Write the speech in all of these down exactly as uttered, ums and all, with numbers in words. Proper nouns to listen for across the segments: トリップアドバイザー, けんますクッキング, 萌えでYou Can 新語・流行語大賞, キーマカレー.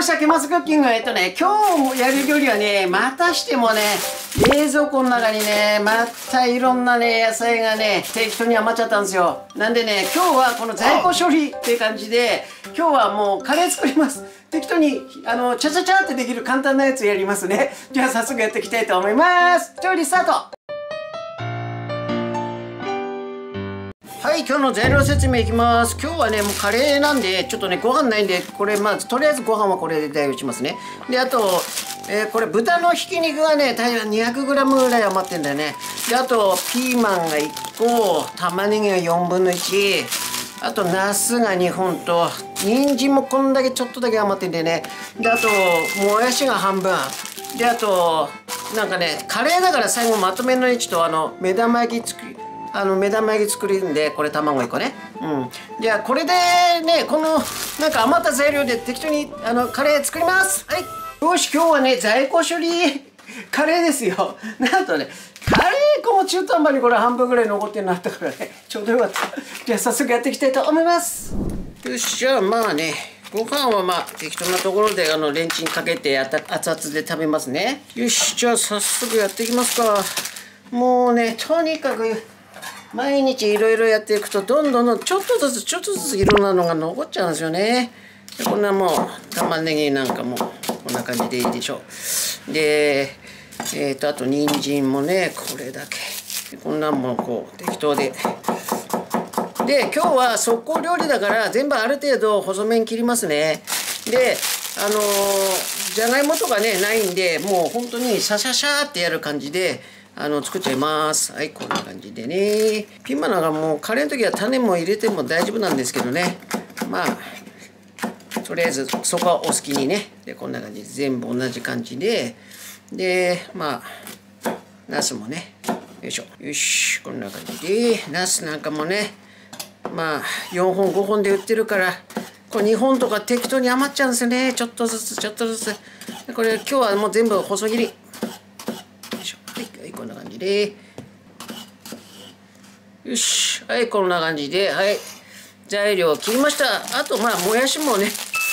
ました。けますクッキング。えっとね、今日やる料理はね、またしてもね、冷蔵庫の中にね、またいろんなね、野菜がね、適当に余っちゃったんですよ。なんでね、今日はこの在庫処理っていう感じで、今日はもうカレー作ります。適当に、あの、チャチャチャってできる簡単なやつやりますね。じゃあ早速やっていきたいと思います。調理スタート。はい、今日の材料説明いきます。今日はね、もうカレーなんで、ちょっとね、ご飯ないんで、これ、まず、とりあえずご飯はこれで代用しますね。で、あと、えー、これ、豚のひき肉がね、大体 にひゃくグラム ぐらい余ってんだよね。で、あと、ピーマンがいっこ、玉ねぎがよんぶんのいち、あと、ナスがにほんと、人参もこんだけちょっとだけ余ってんでね。で、あと、もやしが半分。で、あと、なんかね、カレーだから最後まとめの位置と、あの、目玉焼きつく。あの目玉焼き作るんで、これ卵いっこね。うん。じゃあこれでね、このなんか余った材料で適当にあのカレー作ります。はい。よし、今日はね、在庫処理カレーですよ。なんとね、カレー粉も中途半端にこれ半分ぐらい残ってるのあったからね、ちょうどよかった。じゃあ早速やっていきたいと思います。よっしゃ、まあね、ご飯はまあ適当なところであのレンチンかけて熱々で食べますね。よし、じゃあ早速やっていきますか。もうね、とにかく毎日いろいろやっていくと、どんどんどんちょっとずつちょっとずついろんなのが残っちゃうんですよね。でこんなもう玉ねぎなんかもこんな感じでいいでしょう。でえっとあと人参もね、これだけこんなんもこう適当で。で今日は速攻料理だから全部ある程度細麺切りますね。であのー、じゃがいもとかねないんで、もう本当にシャシャシャーってやる感じで。あの作っちゃいます。はい、こんな感じでね。ピーマンなんかもうカレーの時は種も入れても大丈夫なんですけどね。まあとりあえずそこはお好きにね。でこんな感じで全部同じ感じで、でまあナスもね、よいしょ、よしこんな感じでナスなんかもね、まあよんほんごほんで売ってるから。これにほんとか適当に余っちゃうんですよね。ちょっとずつちょっとずつ。これ今日はもう全部細切り。はい、こんな感じで。よし。はい、こんな感じで。はい。材料を切りました。あと、まあ、もやしもね、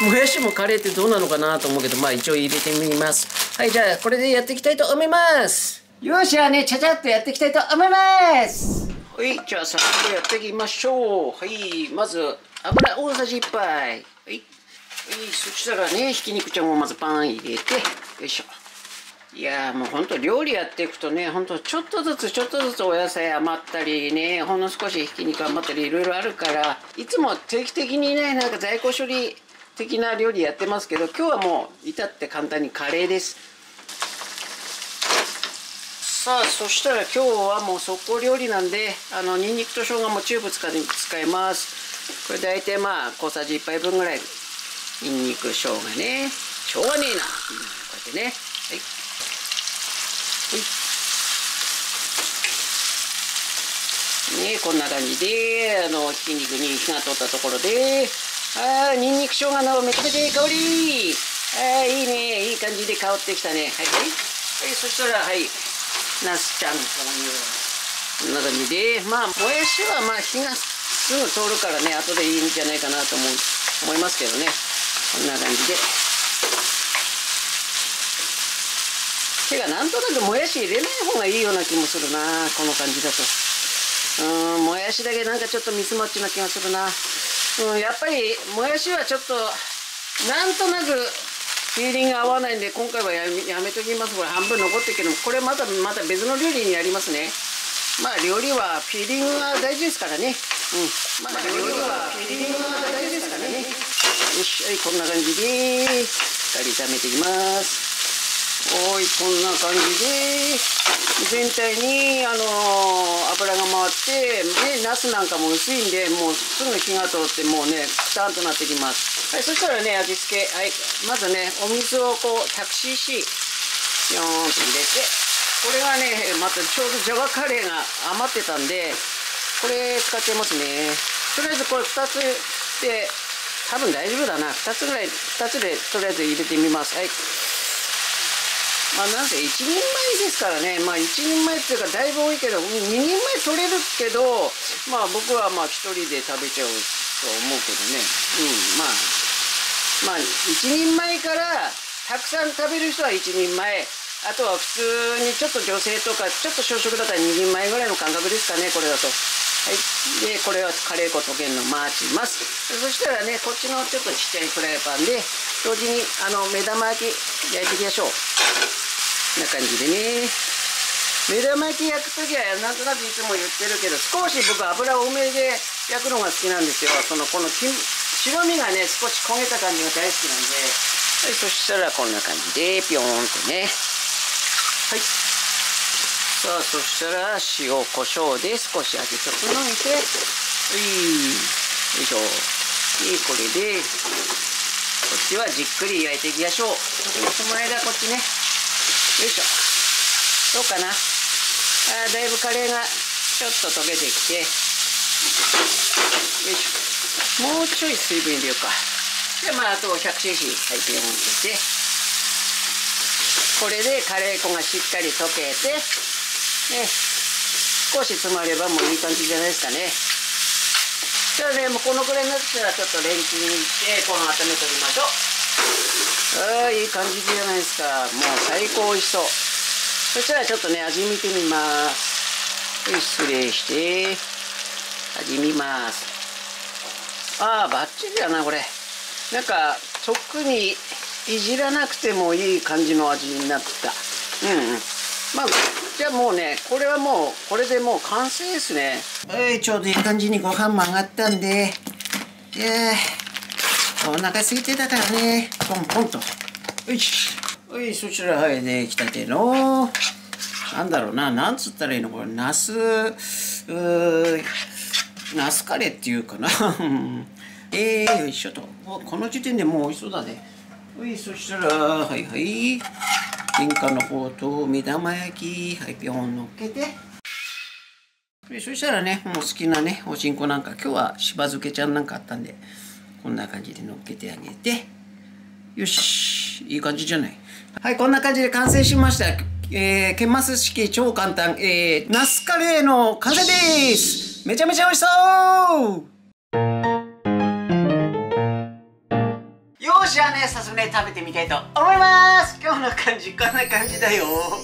もやしもカレーってどうなのかなと思うけど、まあ、一応入れてみます。はい、じゃあ、これでやっていきたいと思います。よし、じゃあね、ちゃちゃっとやっていきたいと思います。はい、じゃあ、早速やっていきましょう。はい、まず、油大さじいっぱい。はい。はい、そしたらね、ひき肉ちゃんもまずパン入れて、よいしょ。いやーもうほんと料理やっていくとね、ほんとちょっとずつちょっとずつお野菜余ったりね、ほんの少しひき肉余ったりいろいろあるから、いつも定期的にねなんか在庫処理的な料理やってますけど、今日はもう至って簡単にカレーです。さあそしたら今日はもう速攻料理なんで、あのにんにくと生姜もチューブ使い使います。これ大体まあ小さじいっぱいぶんぐらいにんにく生姜ね、しょうがねえな、こうやってね、はい、ね、こんな感じであのひき肉に火が通ったところで、あーにんにく生姜のめちゃめちゃいい香り、あーいいね、いい感じで香ってきたね。はいはい、はい、そしたらはいなすちゃん、こんな感じで、まあもやしはまあ火がすぐ通るからね、後でいいんじゃないかなと思う思いますけどね。こんな感じで。手がなんとなくもやし入れない方がいいような気もするな、この感じだと。うーん、もやしだけなんかちょっとミスマッチな気がするな。うん、やっぱりもやしはちょっとなんとなくフィーリングが合わないんで、今回はやめ、やめときます。これ半分残ってるけど、これまたまた別の料理にやりますね。まあ料理はフィーリングが大事ですからね。うん、まあ料理はフィーリングが大事ですからね。よし、はい、こんな感じでしっかり炒めていきます。おい、こんな感じで全体に、あのー、油が回って、ね、ナスなんかも薄いんで、もうすぐ火が通ってもうねくたんとなってきます。はい、そしたらね味付け、はい、まずねお水をこう ひゃくシーシー よんと入れて、これがねまたちょうどジャガカレーが余ってたんで、これ使ってますね。とりあえずこれふたつで多分大丈夫だな、ふたつぐらい、ふたつでとりあえず入れてみます。はい、まあなんせいちにんまえですからね、まあいちにんまえっていうかだいぶ多いけど、ににんまえ取れるけど、まあ僕はまあひとりで食べちゃうと思うけどね、うん、まあまあ一人前からたくさん食べる人は一人前、あとは普通にちょっと女性とかちょっと小食だったら二人前ぐらいの感覚ですかね、これだと。はい、でこれはカレー粉溶けるのを待ちます。そしたらね、こっちのちょっとちっちゃいフライパンで同時にあの目玉焼き焼いていきましょう。こんな感じでね、目玉焼き焼くときはなんとなくいつも言ってるけど、少し僕油多めで焼くのが好きなんですよ。そのこの白身がね少し焦げた感じが大好きなんで、はい、そしたらこんな感じでピョーンとね、はい、さあそしたら塩コショウで少し味整えて、はい、よいしょ。でこれでこっちはじっくり焼いていきましょう。その間こっちね、よいしょ、どうかな、あ、だいぶカレーがちょっと溶けてきて、よいしょ、もうちょい水分入れようか。でまああと ひゃくシーシー はいピョン入れて、これでカレー粉がしっかり溶けて、ね、少し詰まればもういい感じじゃないですかね。じゃあね、もうこのくらいになったらちょっとレンチンしてご飯温めておきましょう。あー、いい感じじゃないですか。もう最高美味しそう。そしたらちょっとね味見てみます。失礼して味見ます。あーバッチリだなこれ。なんか特にいじらなくてもいい感じの味になった。うんうん、まあじゃあもうね、これはもうこれでもう完成ですね。はい、ちょうどいい感じにご飯も上がったんで、いやお腹空いてたからね、ポンポンと、よいしょ。はい、そちらはいできたてのなんだろうな、なんつったらいいのこれ、ナスナスカレーっていうかなえー、よいしょと、この時点でもう美味しそうだね。はい、そしたらはいはい、天下の方と目玉焼き、はい、ピョン乗っけて、そしたらね、もう好きなね、おしんこなんか、今日はしば漬けちゃんなんかあったんで、こんな感じで乗っけてあげて、よし、いい感じじゃない。はい、こんな感じで完成しました。えー、ケンマス式超簡単、えー、ナスカレーの完成です。めちゃめちゃ美味しそうじゃあね、早速ね、食べてみたいと思います。今日の感じこんな感じだよ。ど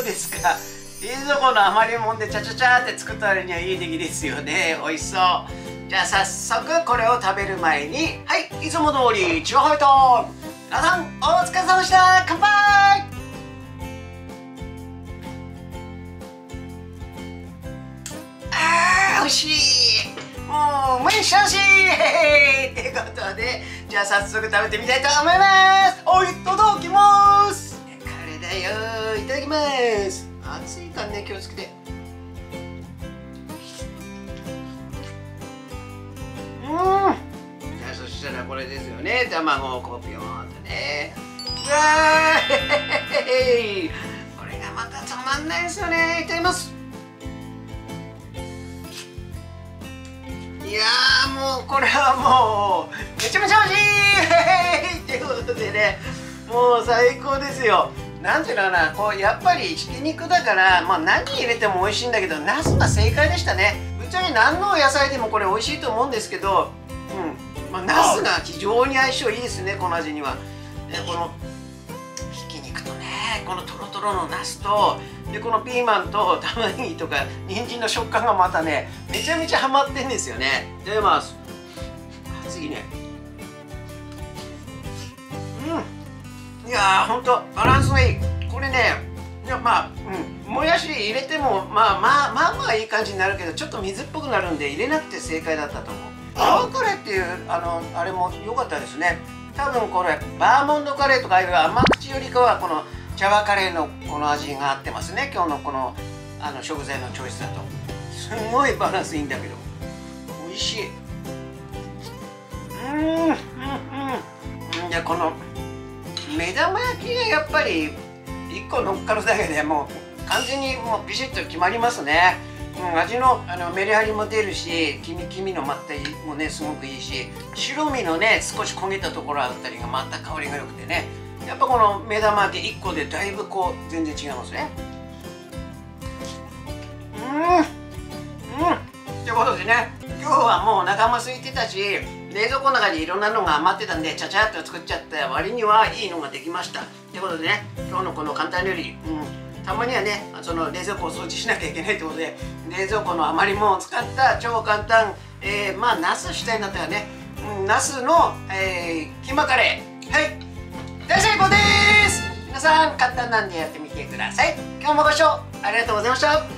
うですか。冷蔵庫の余りもんでちゃちゃちゃって作った割にはいい出来ですよね。美味しそう。じゃあ早速これを食べる前に、はい、いつも通りチワホイトン、皆さんお疲れ様でした。乾杯。あー美味しい、もう無理しなしーってことで、じゃあ早速食べてみたいと思います。おいただきます。これだよ、いただきます。熱いからね気をつけて。うん、じゃあそしたらこれですよね、卵をこうピョーンとね、うわーこれがまたたまんないですよね。いただきます。いやーもうこれはもうめちゃめちゃ美味しいということでね、もう最高ですよ。なんていうのかな、こうやっぱりひき肉だから、まあ、何入れても美味しいんだけど、ナスが正解でしたね。ぶっちゃけ何の野菜でもこれ美味しいと思うんですけど、うん、まあ、ナスが非常に相性いいですね、この味には。でこのひき肉とね、このトロトロのナスと、でこのピーマンと玉ねぎとか人参の食感がまたね、めちゃめちゃハマってんですよね。いただきます。次ね、うん、いやーほんとバランスがいい。これね、いやまあ、うん、もやし入れてもまあまあまあまあいい感じになるけど、ちょっと水っぽくなるんで入れなくて正解だったと思う。青カレーっていうあのあれも良かったですね。多分これバーモンドカレーとかああいう甘口よりかはこのジャワカレーのこの味が合ってますね。今日のこのあの食材のチョイスだとすごいバランスいいんだけど美味しい。うーん、うんうん、いやこの目玉焼きがやっぱりいっこ乗っかるだけでもう完全にもうビシッと決まりますね。うん、味の、あのメリハリも出るし、黄身黄身のまったりもねすごくいいし、白身のね少し焦げたところあったりがまた香りが良くてね、やっぱこの目玉焼きいっこでだいぶこう全然違いますね。うんうん、ということでね、今日はもうお腹も空いてたし、冷蔵庫の中にいろんなのが余ってたんでちゃちゃっと作っちゃった割にはいいのができましたってことでね、今日のこの簡単料理、うん、たまにはねその冷蔵庫を掃除しなきゃいけないってことで冷蔵庫の余り物を使った超簡単、えー、まあナス主体になったらね、うん、ナスの、えー、キーマカレー、はい大成功です。皆さん簡単なんでやってみてください。今日もご視聴ありがとうございました。